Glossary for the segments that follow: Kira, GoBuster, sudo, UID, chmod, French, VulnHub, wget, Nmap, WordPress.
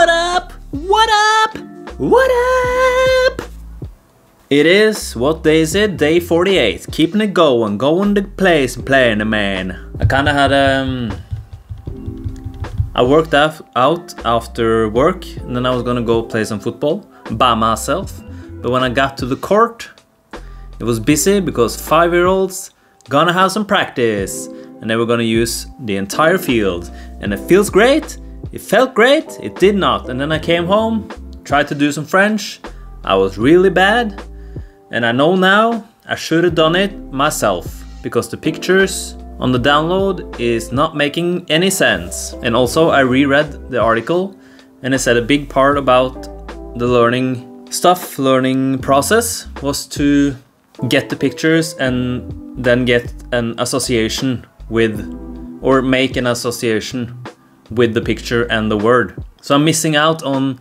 What up? What up? What up? It is, what day is it? Day 48. Keeping it going, going to place and playing the man. I kinda had I worked out after work and then I was gonna go play some football by myself. But when I got to the court, it was busy because 5-year-olds gonna have some practice. And they were gonna use the entire field. And it feels great. It felt great, it did not. And then I came home, tried to do some French. I was really bad. And I know now I should have done it myself because the pictures on the download is not making any sense. And also I reread the article and it said a big part about the learning process was to get the pictures and then get an association with, or make an association with the picture and the word. So I'm missing out on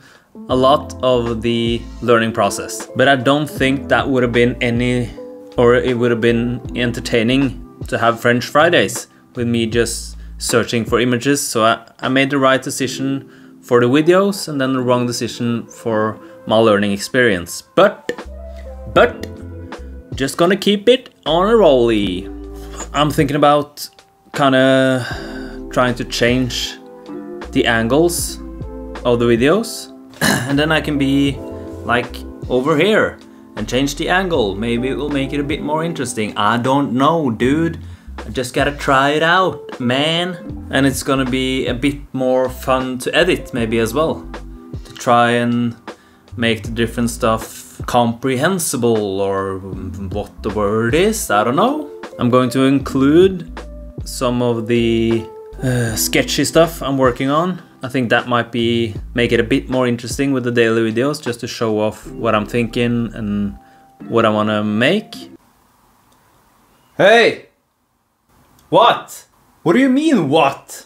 a lot of the learning process, but I don't think that would have been any, or it would have been entertaining to have French Fridays with me just searching for images. So I made the right decision for the videos and then the wrong decision for my learning experience, but just gonna keep it on a rolly. I'm thinking about kind of trying to change the angles of the videos and then I can be like over here and change the angle. Maybe it will make it a bit more interesting. I don't know, dude. I just gotta try it out, man. And it's gonna be a bit more fun to edit maybe as well, to try and make the different stuff comprehensible, or what the word is, I don't know. I'm going to include some of the sketchy stuff I'm working on. I think that might make it a bit more interesting with the daily videos, just to show off what I'm thinking and what I want to make. Hey! What? What do you mean what?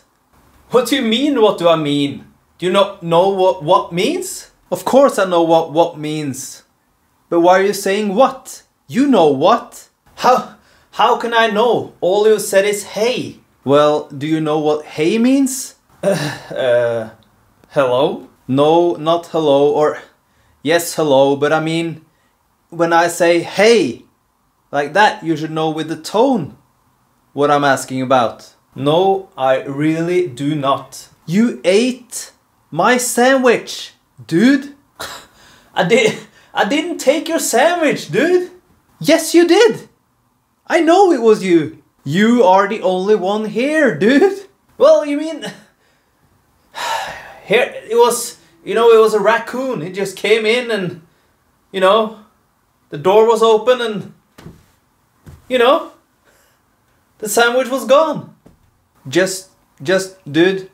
What do you mean what do I mean? Do you not know what means? Of course I know what means. But why are you saying what? You know what? How can I know? All you said is hey. Well, do you know what hey means? Hello? No, not hello, or yes, hello, but I mean, when I say hey, like that, you should know with the tone what I'm asking about. No, I really do not. You ate my sandwich, dude. I didn't take your sandwich, dude. Yes, you did. I know it was you. You are the only one here, dude. Well, you mean... Here, it was... You know, it was a raccoon. It just came in and... You know... The door was open and... You know... The sandwich was gone. Just, dude...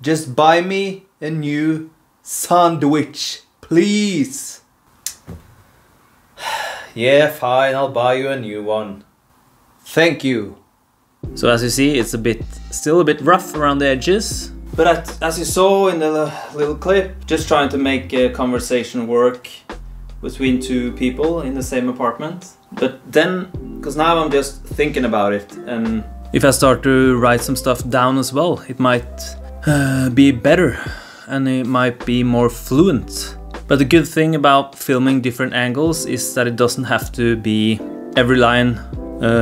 Just buy me a new sandwich, please. Yeah, fine, I'll buy you a new one. Thank you. So as you see, it's still a bit rough around the edges. But as you saw in the little clip, just trying to make a conversation work between two people in the same apartment. But then, because now I'm just thinking about it, and if I start to write some stuff down as well, it might be better and it might be more fluent. But the good thing about filming different angles is that it doesn't have to be every line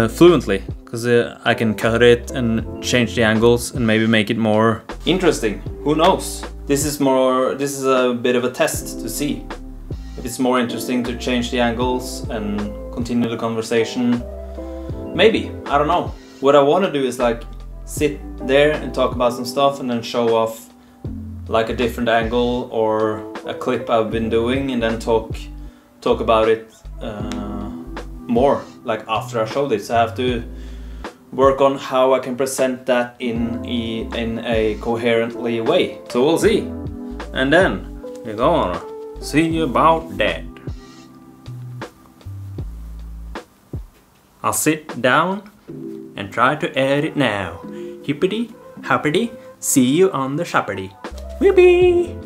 fluently, because I can cut it and change the angles and maybe make it more interesting. Who knows? This is a bit of a test to see if it's more interesting to change the angles and continue the conversation. Maybe, I don't know. What I want to do is like sit there and talk about some stuff and then show off like a different angle or a clip I've been doing and then talk about it more, like after I show this. I have to work on how I can present that in a coherently way. So we'll see. And then we're gonna see about that. I'll sit down and try to edit now. Hippity, hoppity, see you on the shopperty. Whoopee!